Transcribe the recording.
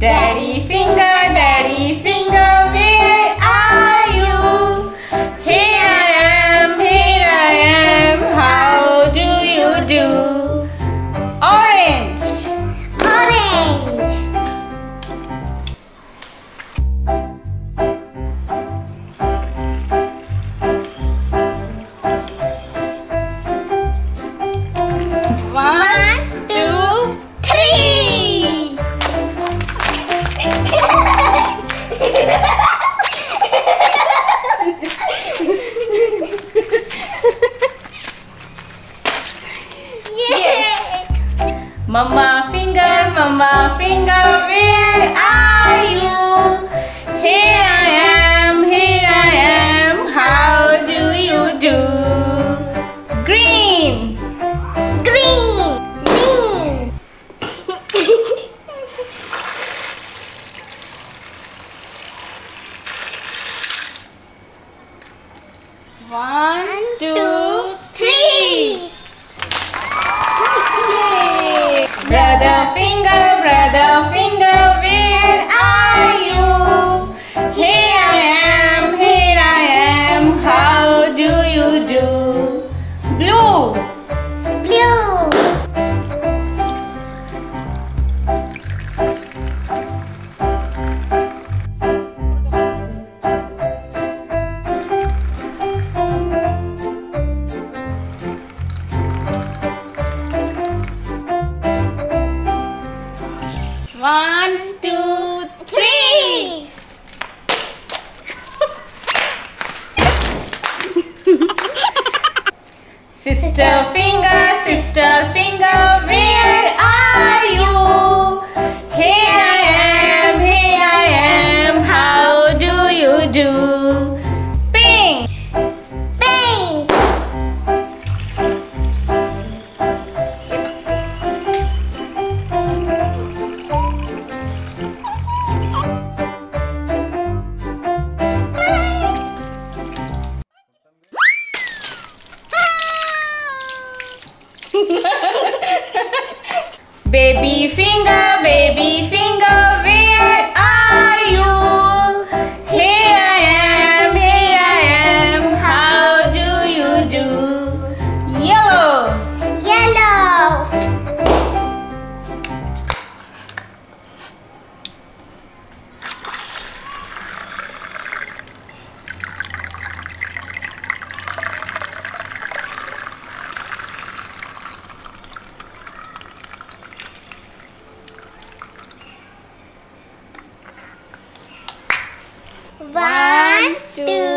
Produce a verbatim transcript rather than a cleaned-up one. Daddy Finger, Daddy Finger, where are you? Here I am, here I am, how do you do? Orange! Orange! One, two, three! Yes! Mama Finger, Mama Finger, where are you? Here I am, here I am, how do you do? Green! Green! Green! One, two, three! Yay! Brother Finger, Brother Finger, where are you? Here I am, here I am, how do you do? Blue! Blue! One, two, three! Sister Finger, Sister Finger, where are you? Here I am, here I am, how do you do? Pink! Pink! Baby Finger, Baby Finger, where are you? Here I am, here I am, how do you do? Yellow! Yellow! One, two.